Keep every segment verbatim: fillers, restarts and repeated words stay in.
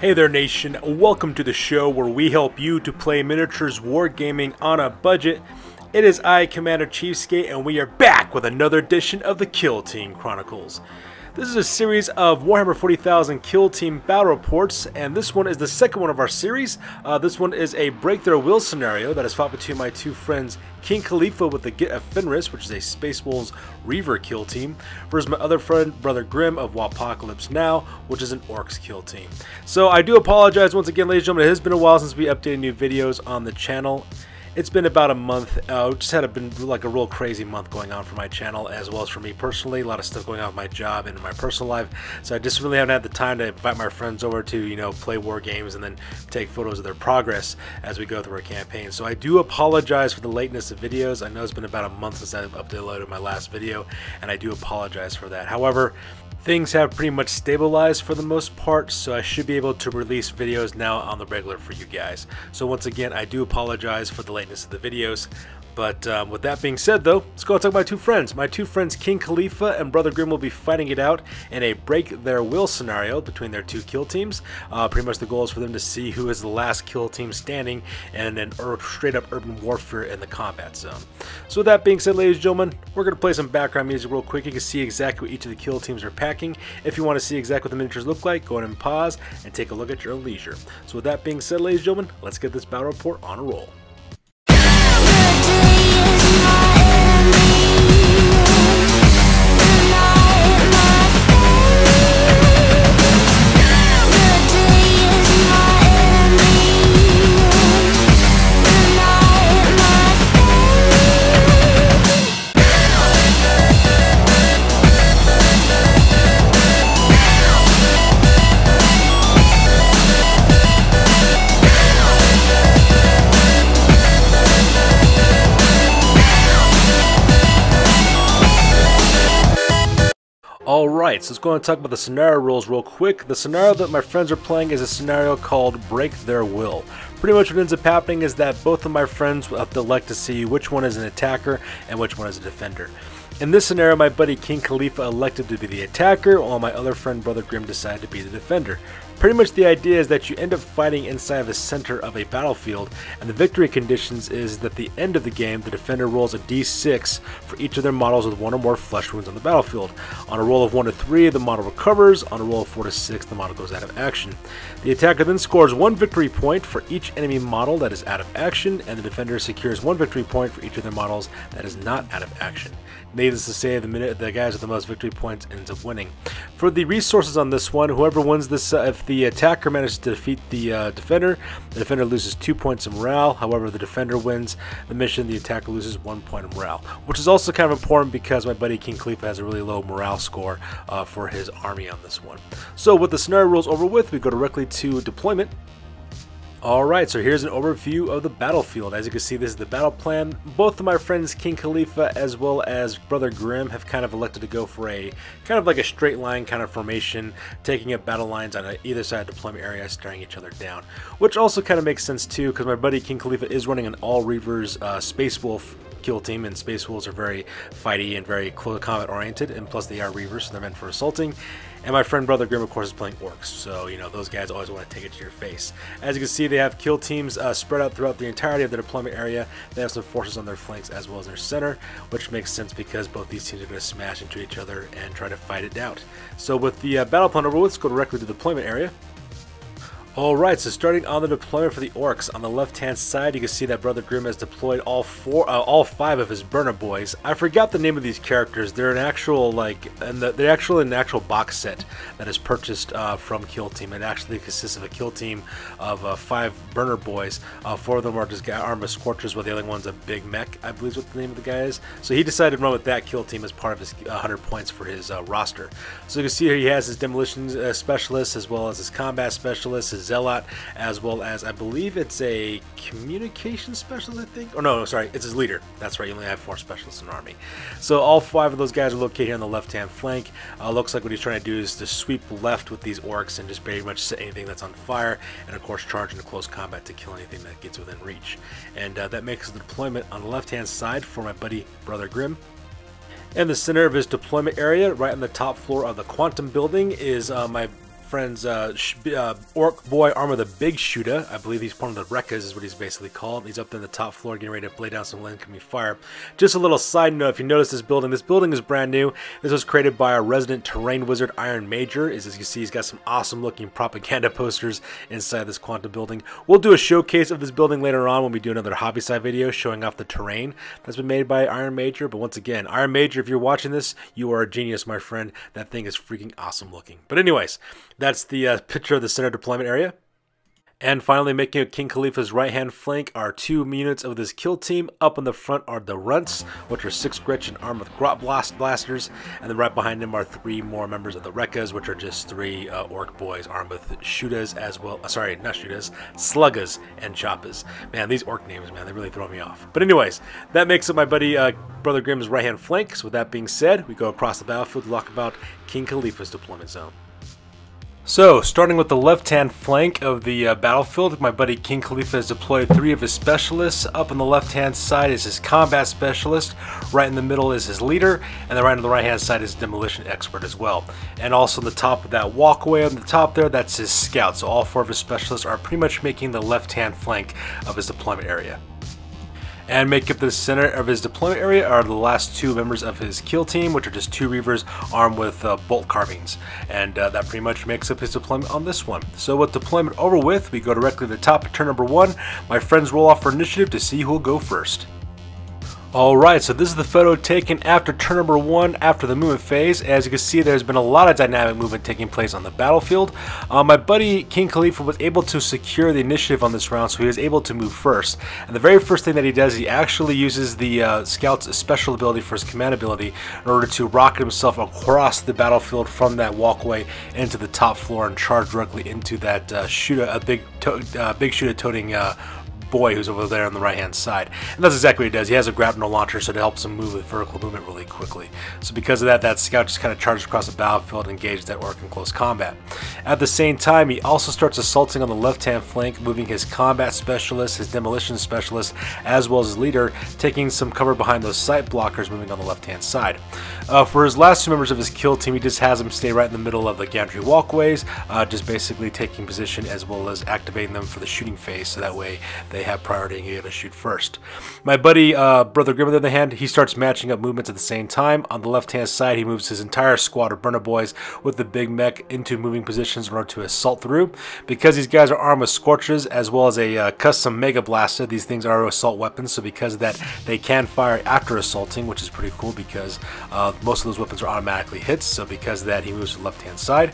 Hey there nation, welcome to the show where we help you to play miniatures wargaming on a budget. It is I, Commander CheapSkate, and we are back with another edition of the Kill Team Chronicles. This is a series of Warhammer forty thousand Kill Team Battle Reports, and this one is the second one of our series. Uh, this one is a Break Their Will scenario that is fought between my two friends King Khalifa with the Get of Fenris, which is a Space Wolves Reaver kill team, versus my other friend Brother Grimm of Wapocalypse Now, which is an Orks kill team. So I do apologize once again, ladies and gentlemen. It has been a while since we updated new videos on the channel. It's been about a month. Uh, just had a, been like a real crazy month going on for my channel as well as for me personally. A lot of stuff going on with my job and my personal life. So I just really haven't had the time to invite my friends over to, you know, play war games and then take photos of their progress as we go through our campaign. So I do apologize for the lateness of videos. I know it's been about a month since I've uploaded my last video, and I do apologize for that. However, things have pretty much stabilized for the most part, so I should be able to release videos now on the regular for you guys. So once again, I do apologize for the lateness of the videos. But um, with that being said though, let's go and talk about my two friends. My two friends King Khalifa and Brother Grimm will be fighting it out in a Break Their Will scenario between their two kill teams. Uh, pretty much the goal is for them to see who is the last kill team standing in an ur straight up urban warfare in the combat zone. So with that being said, ladies and gentlemen, we're going to play some background music real quick. You can see exactly what each of the kill teams are packing. If you want to see exactly what the miniatures look like, go ahead and pause and take a look at your own leisure. So with that being said, ladies and gentlemen, let's get this battle report on a roll. Alright, so let's go and talk about the scenario rules real quick. The scenario that my friends are playing is a scenario called Break Their Will. Pretty much what ends up happening is that both of my friends have to elect to see which one is an attacker and which one is a defender. In this scenario, my buddy King Khalifa elected to be the attacker, while my other friend Brother Grimm decided to be the defender. Pretty much the idea is that you end up fighting inside of the center of a battlefield, and the victory conditions is that at the end of the game, the defender rolls a d six for each of their models with one or more flesh wounds on the battlefield. On a roll of one to three, the model recovers. On a roll of four to six, the model goes out of action. The attacker then scores one victory point for each enemy model that is out of action, and the defender secures one victory point for each of their models that is not out of action. Needless to say, the, minute the guys with the most victory points ends up winning. For the resources on this one, whoever wins this, uh, if the attacker manages to defeat the uh, defender, the defender loses two points in morale. However, if the defender wins the mission, the attacker loses one point in morale, which is also kind of important because my buddy King Khalifa has a really low morale score uh, for his army on this one. So with the scenario rules over with, we go directly to deployment. Alright, so here's an overview of the battlefield. As you can see, this is the battle plan. Both of my friends King Khalifa as well as Brother Grimm have kind of elected to go for a kind of like a straight line kind of formation, taking up battle lines on either side of the deployment area, staring each other down, which also kind of makes sense too because my buddy King Khalifa is running an all Reavers uh, Space Wolf kill team, and Space Wolves are very fighty and very combat oriented, and plus they are Reavers, so they're meant for assaulting. And my friend Brother Grimm, of course, is playing Orcs, so you know those guys always want to take it to your face. As you can see, they have kill teams uh, spread out throughout the entirety of the deployment area. They have some forces on their flanks as well as their center, which makes sense because both these teams are going to smash into each other and try to fight it out. So with the uh, battle plan over, let's go directly to the deployment area. Alright, so starting on the deployment for the Orcs, on the left-hand side, you can see that Brother Grimm has deployed all four, uh, all five of his burner boys. I forgot the name of these characters. They're an actual, like, and the, they're actually an actual box set that is purchased uh, from Kill Team. It actually consists of a kill team of uh, five burner boys. Uh, four of them are just armed with scorchers, while the other one's a big mech, I believe is what the name of the guy is. So he decided to run with that kill team as part of his uh, one hundred points for his uh, roster. So you can see here he has his demolition uh, specialist as well as his combat specialist, his Zealot, as well as I believe it's a communication specialist, I think. Oh no, no, sorry, it's his leader. That's right, you only have four specialists in an army. So all five of those guys are located here on the left-hand flank. Uh, looks like what he's trying to do is to sweep left with these Orcs and just pretty much set anything that's on fire, and of course charge into close combat to kill anything that gets within reach. And uh, that makes the deployment on the left-hand side for my buddy Brother Grimm. In the center of his deployment area, right on the top floor of the Quantum Building, is uh, my friends uh, uh, Orc Boy Armor the Big Shooter. I believe he's one of the Rekkas is what he's basically called. He's up there on the top floor getting ready to play down some incoming fire. Just a little side note, if you notice this building, this building is brand new. This was created by our resident terrain wizard Iron Major. As you can see, he's got some awesome looking propaganda posters inside this Quantum Building. We'll do a showcase of this building later on when we do another hobby side video showing off the terrain that's been made by Iron Major. But once again, Iron Major, if you're watching this, you are a genius, my friend. That thing is freaking awesome looking. But anyways, that's the uh, picture of the center deployment area. And finally, making up King Khalifa's right-hand flank are two units of this kill team. Up in the front are the Runts, which are six Gretchen armed with Grot Blast Blasters. And then right behind them are three more members of the Rekkas, which are just three uh, Orc Boys armed with Shootas as well. Uh, sorry, not Shootas, Sluggas and Choppas. Man, these Orc names, man, they really throw me off. But anyways, that makes up my buddy uh, Brother Grimm's right-hand flank. So with that being said, we go across the battlefield to talk about King Khalifa's deployment zone. So, starting with the left-hand flank of the uh, battlefield, my buddy King Khalifa has deployed three of his specialists. Up on the left-hand side is his combat specialist, right in the middle is his leader, and then right on the right-hand side is demolition expert as well. And also on the top of that walkway on the top there, that's his scout. So all four of his specialists are pretty much making the left-hand flank of his deployment area. And make up the center of his deployment area are the last two members of his kill team, which are just two Reavers armed with uh, bolt carbines. And uh, that pretty much makes up his deployment on this one. So with deployment over with, we go directly to the top of turn number one. My friends roll off for initiative to see who will go first. Alright, so this is the photo taken after turn number one, after the movement phase. As you can see, there's been a lot of dynamic movement taking place on the battlefield. Uh, my buddy King Khalifa was able to secure the initiative on this round, so he was able to move first. And the very first thing that he does, he actually uses the uh, Scout's special ability for his command ability in order to rocket himself across the battlefield from that walkway into the top floor and charge directly into that uh, shooter, a big, uh, big shooter toting uh, boy who's over there on the right hand side. And that's exactly what he does. He has a grapnel launcher, so it helps him move with vertical movement really quickly. So because of that, that scout just kind of charges across the battlefield and engages that orc in close combat. At the same time, he also starts assaulting on the left hand flank, moving his combat specialist, his demolition specialist, as well as his leader, taking some cover behind those sight blockers moving on the left hand side. Uh, for his last two members of his kill team, he just has them stay right in the middle of the gantry walkways, uh, just basically taking position as well as activating them for the shooting phase, so that way they They have priority and you gotta shoot first. My buddy uh, Brother Grimm on the other hand, he starts matching up movements at the same time. On the left hand side, he moves his entire squad of burner boys with the big mech into moving positions in order to assault through. Because these guys are armed with scorches as well as a uh, custom mega blaster, these things are assault weapons, so because of that they can fire after assaulting, which is pretty cool because uh, most of those weapons are automatically hits. So because of that, he moves to the left hand side.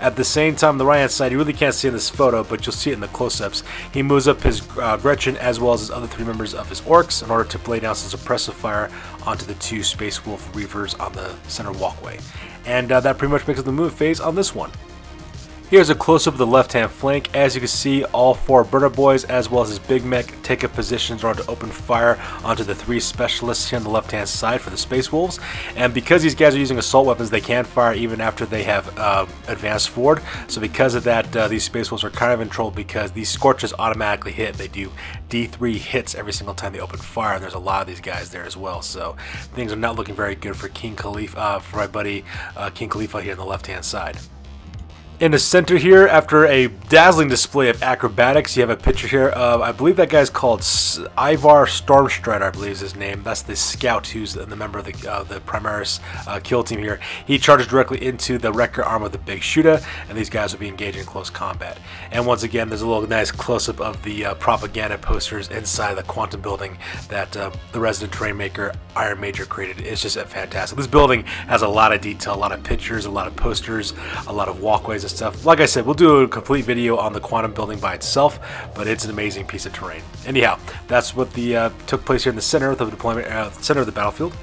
At the same time, the right hand side, you really can't see in this photo, but you'll see it in the close-ups, he moves up his uh, Gretchen as well as his other three members of his orcs in order to lay down some suppressive fire onto the two Space Wolf Reavers on the center walkway. And uh, that pretty much makes up the move phase on this one. Here's a close-up of the left-hand flank. As you can see, all four burner boys as well as his big mech take up positions in order to open fire onto the three specialists here on the left-hand side for the Space Wolves. And because these guys are using assault weapons, they can fire even after they have uh, advanced forward. So because of that, uh, these Space Wolves are kind of in trouble because these Scorches automatically hit. They do D three hits every single time they open fire. There's a lot of these guys there as well. So things are not looking very good for King Khalifa, uh, for my buddy uh, King Khalifa here on the left-hand side. In the center here, after a dazzling display of acrobatics, you have a picture here of, I believe that guy's called Ivar Stormstrider, I believe is his name. That's the scout who's the member of the, uh, the Primaris uh, kill team here. He charges directly into the Wrecker arm of the Big Shooter, and these guys will be engaged in close combat. And once again, there's a little nice close-up of the uh, propaganda posters inside the Quantum Building that uh, the resident terrain maker Iron Major created. It's just uh, fantastic. This building has a lot of detail, a lot of pictures, a lot of posters, a lot of walkways and stuff. Like I said, we'll do a complete video on the Quantum Building by itself, but it's an amazing piece of terrain. Anyhow, that's what the uh, took place here in the center of the deployment, uh, center of the battlefield.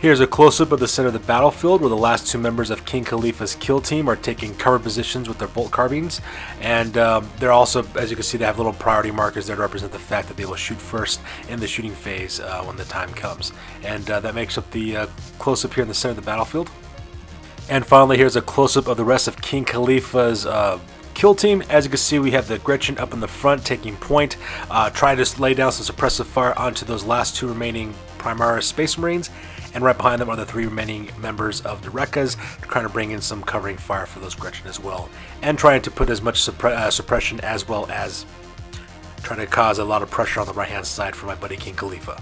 Here's a close-up of the center of the battlefield where the last two members of King Khalifa's kill team are taking cover positions with their bolt carbines, and um, they're also, as you can see, they have little priority markers there to represent the fact that they will shoot first in the shooting phase uh, when the time comes. And uh, that makes up the uh, close-up here in the center of the battlefield. And finally, here's a close-up of the rest of King Khalifa's uh, kill team. As you can see, we have the Gretchen up in the front taking point, uh, trying to lay down some suppressive fire onto those last two remaining Primaris Space Marines. and right behind them are the three remaining members of the Rekkas, trying to bring in some covering fire for those Gretchen as well, and trying to put as much suppre uh, suppression as well as trying to cause a lot of pressure on the right hand side for my buddy King Khalifa.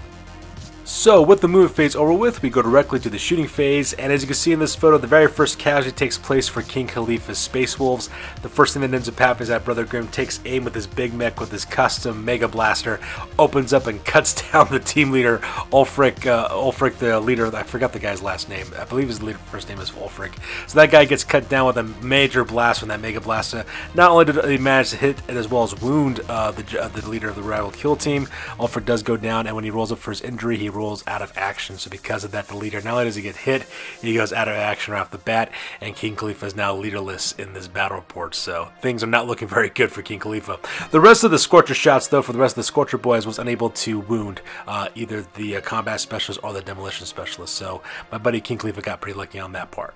So with the move phase over with, we go directly to the shooting phase, and as you can see in this photo, the very first casualty takes place for King Khalifa's Space Wolves. The first thing that ends up happening is that Brother Grimm takes aim with his big mech with his custom Mega Blaster, opens up and cuts down the team leader, Ulfric, uh, Ulfric the leader, I forgot the guy's last name, I believe his leader, first name is Ulfric. So that guy gets cut down with a major blast from that Mega Blaster. Not only did he manage to hit and as well as wound uh, the, uh, the leader of the rival kill team, Ulfric does go down, and when he rolls up for his injury, he rolls out of action. So because of that, the leader, not only does he get hit, he goes out of action right off the bat, and King Khalifa is now leaderless in this battle report. So things are not looking very good for King Khalifa. The rest of the Scorcher shots, though, for the rest of the Scorcher boys was unable to wound uh, either the uh, combat specialist or the demolition specialist. So my buddy King Khalifa got pretty lucky on that part.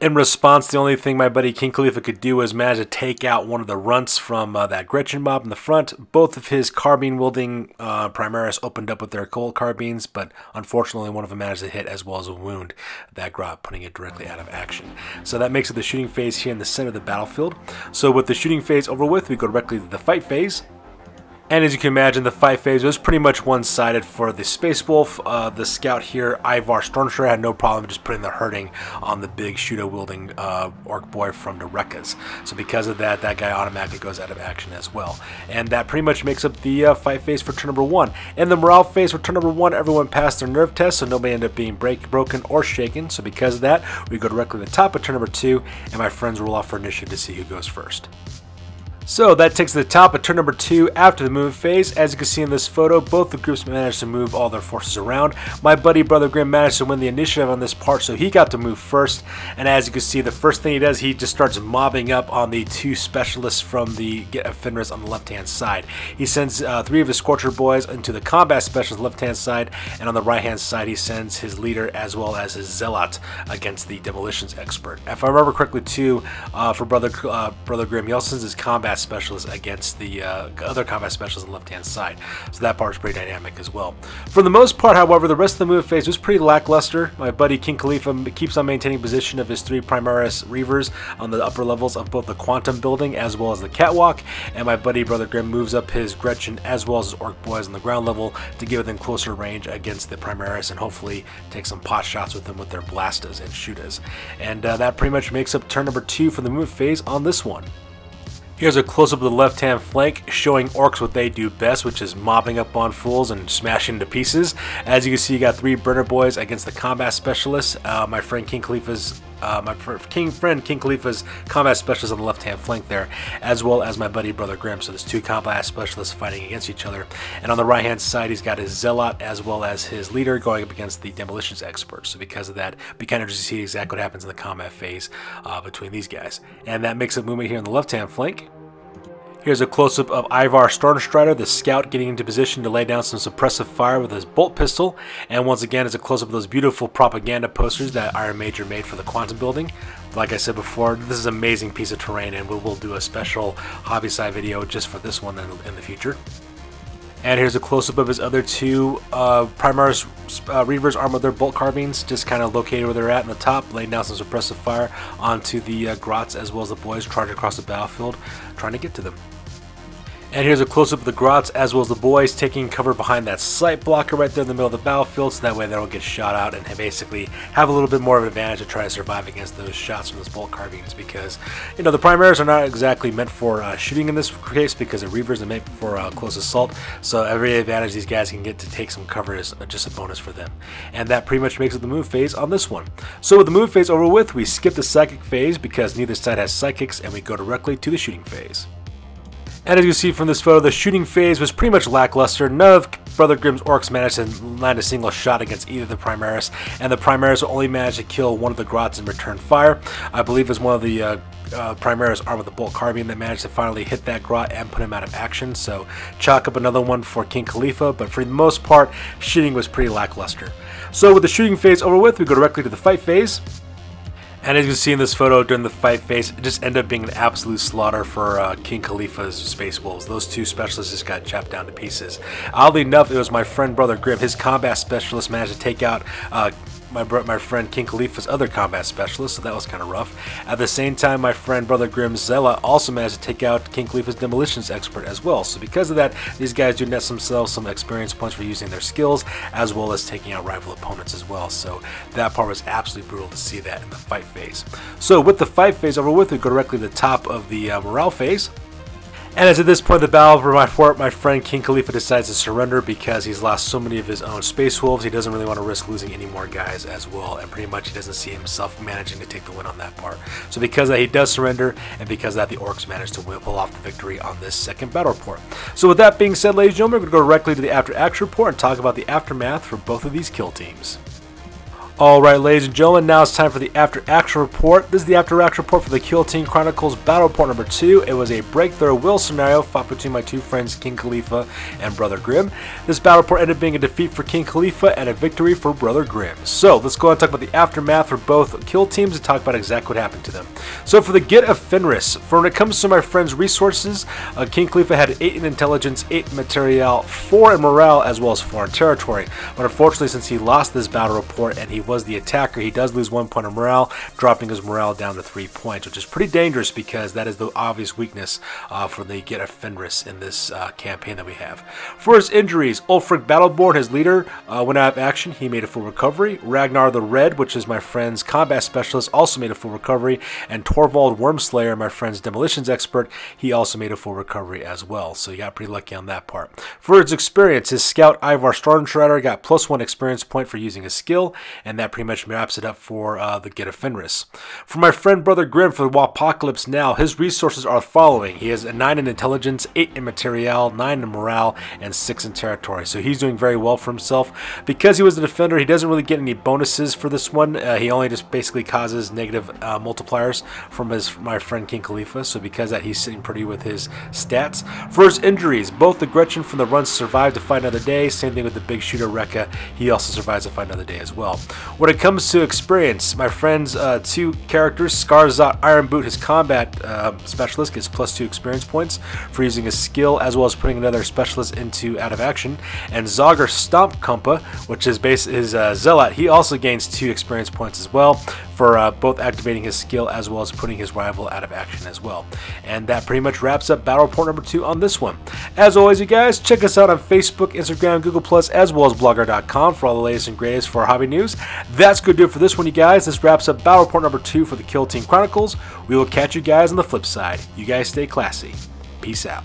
In response, the only thing my buddy King Khalifa could do was manage to take out one of the runts from uh, that Gretchen mob in the front. Both of his carbine-wielding uh, Primaris opened up with their Colt carbines, but unfortunately one of them managed to hit as well as a wound that Grot, putting it directly out of action. So that makes it the shooting phase here in the center of the battlefield. So with the shooting phase over with, we go directly to the fight phase. And as you can imagine, the fight phase was pretty much one-sided for the Space Wolf. Uh, the scout here, Ivar Stormstrider, had no problem just putting the hurting on the big shooter-wielding uh, Orc boy from the Rekkas. So because of that, that guy automatically goes out of action as well. And that pretty much makes up the uh, fight phase for turn number one. In the morale phase for turn number one, everyone passed their nerve test, so nobody ended up being break, broken or shaken. So because of that, we go directly to the top of turn number two, and my friends roll off for initiative to see who goes first. So that takes the top of turn number two after the move phase. As you can see in this photo, both the groups managed to move all their forces around. My buddy Brother Grimm managed to win the initiative on this part, so he got to move first. And as you can see, the first thing he does, he just starts mobbing up on the two specialists from the Get of Fenris on the left-hand side. He sends uh, three of his Scorcher boys into the combat specialist left-hand side, and on the right-hand side, he sends his leader as well as his Zealot against the demolitions expert. If I remember correctly, too, uh, for Brother uh, Brother Grimm, he also sends his combat specialist against the uh, other combat specialist on the left hand side, so that part's pretty dynamic as well. For the most part, however, the rest of the move phase was pretty lackluster. My buddy King Khalifa keeps on maintaining position of his three Primaris Reavers on the upper levels of both the Quantum Building as well as the Catwalk, and my buddy Brother Grimm moves up his Gretchen as well as his Orc boys on the ground level to give them closer range against the Primaris and hopefully take some pot shots with them with their Blastas and Shootas. And uh, that pretty much makes up turn number two for the move phase on this one. Here's a close-up of the left-hand flank, showing Orcs what they do best, which is mopping up on fools and smashing to pieces. As you can see, you got three burner boys against the combat specialists. Uh, my friend King Khalifa's Uh, my king friend King Khalifa's combat specialist on the left-hand flank there, as well as my buddy Brother Grimm. So there's two combat specialists fighting against each other, and on the right-hand side he's got his Zealot as well as his leader going up against the demolitions expert. So because of that, we kind of just see exactly what happens in the combat phase uh, between these guys, and that makes up movement here on the left-hand flank. Here's a close-up of Ivar Stormstrider, the scout, getting into position to lay down some suppressive fire with his bolt pistol. And once again, it's a close-up of those beautiful propaganda posters that Iron Major made for the Quantum Building. Like I said before, this is an amazing piece of terrain, and we will do a special hobby side video just for this one in the future. And here's a close-up of his other two uh, Primaris uh, Reavers armed with their bolt carbines, just kind of located where they're at in the top, laying down some suppressive fire onto the uh, Grots as well as the boys charging across the battlefield, trying to get to them. And here's a close-up of the Grots as well as the boys taking cover behind that sight blocker right there in the middle of the battlefield, so that way they don't get shot out and basically have a little bit more of an advantage to try to survive against those shots from those bolt carbines, because, you know, the Primaris are not exactly meant for uh, shooting in this case, because the Reavers are meant for uh, close assault, so every advantage these guys can get to take some cover is just a bonus for them. And that pretty much makes it the move phase on this one. So with the move phase over with, we skip the psychic phase because neither side has psychics, and we go directly to the shooting phase. And as you see from this photo, the shooting phase was pretty much lackluster. None of Brother Grimm's Orcs managed to land a single shot against either the Primaris, and the Primaris only managed to kill one of the Grots in return fire. I believe it was one of the uh, uh, Primaris armed with the bolt carbine that managed to finally hit that Grot and put him out of action, so chalk up another one for King Khalifa, but for the most part, shooting was pretty lackluster. So with the shooting phase over with, we go directly to the fight phase. And as you can see in this photo, during the fight phase, it just ended up being an absolute slaughter for uh, King Khalifa's Space Wolves. Those two specialists just got chopped down to pieces. Oddly enough, it was my friend Brother Grimm. His combat specialist managed to take out uh, my bro my friend King Khalifa's other combat specialist, so that was kind of rough. At the same time, my friend Brother Grimm Zella also managed to take out King Khalifa's demolitions expert as well. So because of that, these guys do net themselves some experience points for using their skills, as well as taking out rival opponents as well. So that part was absolutely brutal to see that in the fight phase. So with the fight phase over with, we go directly to the top of the uh, morale phase. And it's at this point of the battle where my, my friend King Khalifa decides to surrender because he's lost so many of his own Space Wolves. He doesn't really want to risk losing any more guys as well, and pretty much he doesn't see himself managing to take the win on that part. So because of that, he does surrender, and because of that, the Orcs managed to pull off the victory on this second battle report. So with that being said, ladies and gentlemen, we're going to go directly to the After Action report and talk about the aftermath for both of these kill teams. Alright, ladies and gentlemen, now it's time for the After Action Report. This is the After Action Report for the Kill Team Chronicles Battle Report number two. It was a Break Their Will scenario fought between my two friends King Khalifa and Brother Grimm. This battle report ended up being a defeat for King Khalifa and a victory for Brother Grimm. So let's go and talk about the aftermath for both kill teams and talk about exactly what happened to them. So for the Get of Fenris, for when it comes to my friend's resources, uh, King Khalifa had eight in intelligence, eight in material, four in morale, as well as four in territory. But unfortunately, since he lost this battle report and he was the attacker, he does lose one point of morale, dropping his morale down to three points, which is pretty dangerous because that is the obvious weakness uh, for the Get of Fenris in this uh, campaign that we have. For his injuries, Ulfric Battleborn, his leader, uh, went out of action. He made a full recovery. Ragnar the Red, which is my friend's combat specialist, also made a full recovery. And Torvald Wormslayer, my friend's demolitions expert, he also made a full recovery as well. So he got pretty lucky on that part. For his experience, his scout Ivar Stormstrider got plus one experience point for using his skill, and that pretty much wraps it up for uh, the Get of Fenris. For my friend Brother Grimm for the Wapocalypse Now, his resources are following. He has a nine in intelligence, eight in material, nine in morale, and six in territory. So he's doing very well for himself. Because he was the defender, he doesn't really get any bonuses for this one. Uh, he only just basically causes negative uh, multipliers from his my friend King Khalifa. So because of that, he's sitting pretty with his stats. For his injuries, both the Gretchen from the runs survived to fight another day. Same thing with the big shooter Rekka. He also survives to fight another day as well. When it comes to experience, my friend's uh, two characters, Scarzot Iron Boot, his combat uh, specialist, gets plus two experience points for using his skill, as well as putting another specialist into out of action. And Zogger Stomp Kumpa, which is base is uh, Zealot, he also gains two experience points as well for uh, both activating his skill as well as putting his rival out of action as well. And that pretty much wraps up battle report number two on this one. As always, you guys, check us out on Facebook, Instagram, Google plus, as well as blogger dot com for all the latest and greatest for our hobby news. That's going to do it for this one, you guys. This wraps up battle report number two for the Kill Team Chronicles. We will catch you guys on the flip side. You guys stay classy. Peace out.